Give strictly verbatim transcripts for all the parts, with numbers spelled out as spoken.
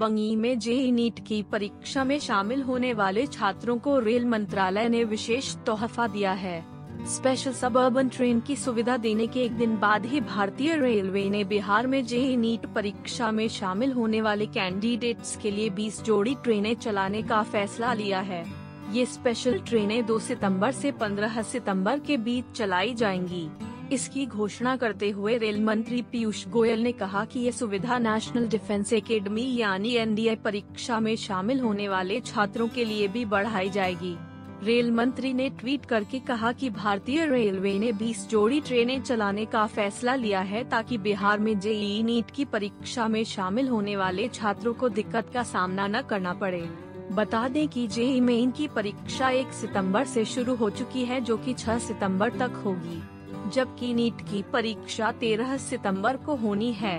बंगी में JEE NEET की परीक्षा में शामिल होने वाले छात्रों को रेल मंत्रालय ने विशेष तोहफा दिया है। स्पेशल सबअर्बन ट्रेन की सुविधा देने के एक दिन बाद ही भारतीय रेलवे ने बिहार में जेईई नीट परीक्षा में शामिल होने वाले कैंडिडेट्स के लिए बीस जोड़ी ट्रेनें चलाने का फैसला लिया है। ये स्पेशल ट्रेनें दो सितंबर से पंद्रह सितंबर के बीच चलाई जाएंगी। इसकी घोषणा करते हुए रेल मंत्री पीयूष गोयल ने कहा कि ये सुविधा नेशनल डिफेंस एकेडमी यानी एन डी ए परीक्षा में शामिल होने वाले छात्रों के लिए भी बढ़ाई जाएगी। रेल मंत्री ने ट्वीट करके कहा कि भारतीय रेलवे ने बीस जोड़ी ट्रेनें चलाने का फैसला लिया है ताकि बिहार में जेईई नीट की परीक्षा में शामिल होने वाले छात्रों को दिक्कत का सामना न करना पड़े। बता दें कि जेईई मेन की परीक्षा एक सितंबर से शुरू हो चुकी है, जो कि छह सितंबर तक होगी, जबकि नीट की परीक्षा तेरह सितंबर को होनी है।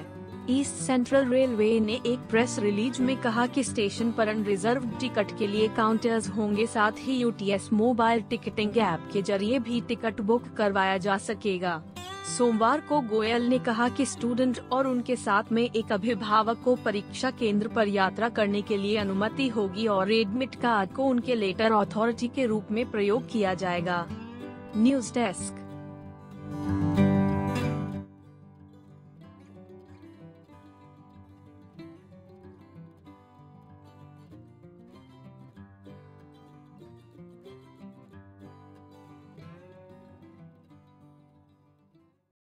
ईस्ट सेंट्रल रेलवे ने एक प्रेस रिलीज में कहा कि स्टेशन पर अनरिजर्व टिकट के लिए काउंटर्स होंगे, साथ ही U T S mobile ticketing app के जरिए भी टिकट बुक करवाया जा सकेगा। सोमवार को गोयल ने कहा कि स्टूडेंट और उनके साथ में एक अभिभावक को परीक्षा केंद्र पर यात्रा करने के लिए अनुमति होगी और एडमिट कार्ड को उनके लेटर अथॉरिटी के रूप में प्रयोग किया जाएगा। News desk.